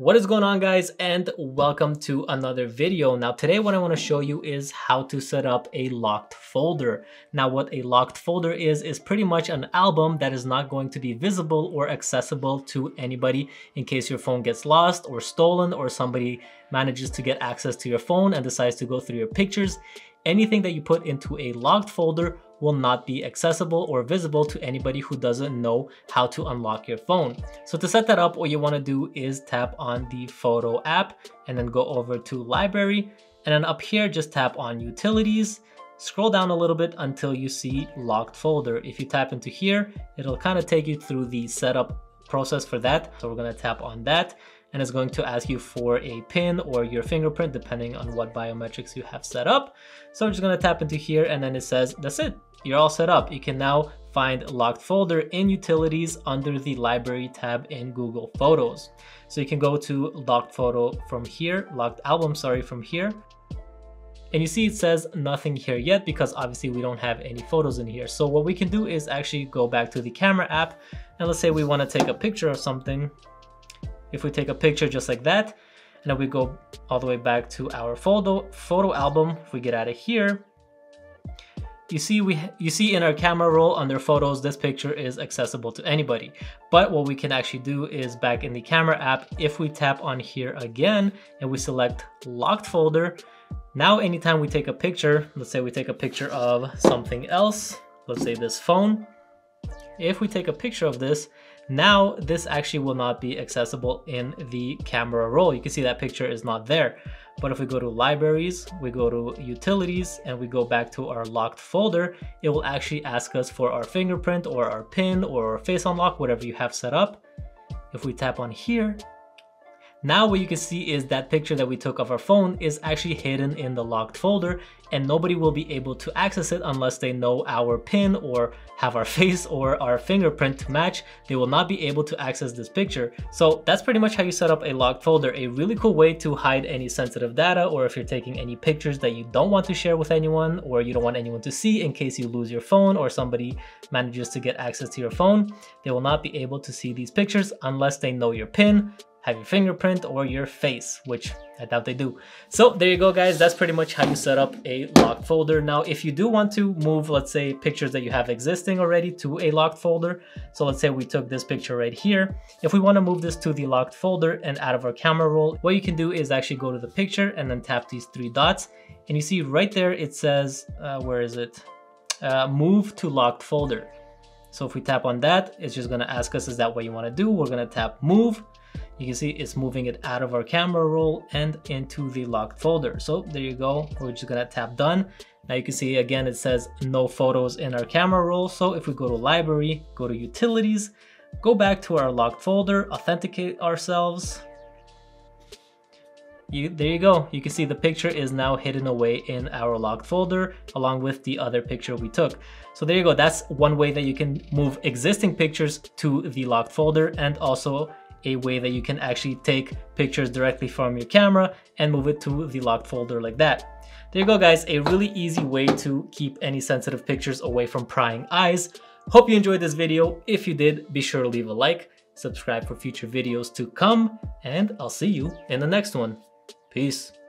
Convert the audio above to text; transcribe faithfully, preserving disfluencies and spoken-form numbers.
What is going on, guys, and welcome to another video. Now today what I want to show you is how to set up a locked folder. Now what a locked folder is is pretty much an album that is not going to be visible or accessible to anybody in case your phone gets lost or stolen or somebody manages to get access to your phone and decides to go through your pictures. Anything that you put into a locked folder will not be accessible or visible to anybody who doesn't know how to unlock your phone. So to set that up, what you want to do is tap on the photo app and then go over to library, and then up here just tap on utilities, scroll down a little bit until you see locked folder. If you tap into here, it'll kind of take you through the setup process for that. So we're going to tap on that, and it's going to ask you for a PIN or your fingerprint depending on what biometrics you have set up. So I'm just going to tap into here, and then it says that's it. You're all set up. You can now find locked folder in utilities under the library tab in Google Photos. So you can go to locked photo from here, locked album, sorry, from here. And you see it says nothing here yet because obviously we don't have any photos in here. So what we can do is actually go back to the camera app, and let's say we want to take a picture of something. If we take a picture just like that, and then we go all the way back to our photo photo album, if we get out of here, you see we you see in our camera roll under photos, this picture is accessible to anybody. But what we can actually do is back in the camera app, if we tap on here again and we select locked folder, now anytime we take a picture, let's say we take a picture of something else, let's say this phone. If we take a picture of this, now this actually will not be accessible in the camera roll. You can see that picture is not there. But if we go to libraries, we go to utilities, and we go back to our locked folder, it will actually ask us for our fingerprint or our PIN or our face unlock, whatever you have set up. If we tap on here, now what you can see is that picture that we took of our phone is actually hidden in the locked folder, and nobody will be able to access it unless they know our PIN or have our face or our fingerprint to match. They will not be able to access this picture. So that's pretty much how you set up a locked folder. A really cool way to hide any sensitive data, or if you're taking any pictures that you don't want to share with anyone or you don't want anyone to see in case you lose your phone or somebody manages to get access to your phone. They will not be able to see these pictures unless they know your PIN, have your fingerprint or your face, which I doubt they do. So there you go, guys. That's pretty much how you set up a locked folder. Now, if you do want to move, let's say, pictures that you have existing already to a locked folder. So let's say we took this picture right here. If we want to move this to the locked folder and out of our camera roll, what you can do is actually go to the picture and then tap these three dots. And you see right there, it says, uh, where is it? Uh, move to locked folder. So if we tap on that, it's just going to ask us, is that what you want to do? We're going to tap move. You can see it's moving it out of our camera roll and into the locked folder. So there you go. We're just gonna tap done. Now you can see again, it says no photos in our camera roll. So if we go to library, go to utilities, go back to our locked folder, authenticate ourselves. You, there you go. You can see the picture is now hidden away in our locked folder along with the other picture we took. So there you go. That's one way that you can move existing pictures to the locked folder, and also a way that you can actually take pictures directly from your camera and move it to the locked folder like that. There you go, guys, a really easy way to keep any sensitive pictures away from prying eyes. Hope you enjoyed this video. If you did, be sure to leave a like, subscribe for future videos to come, and I'll see you in the next one. Peace.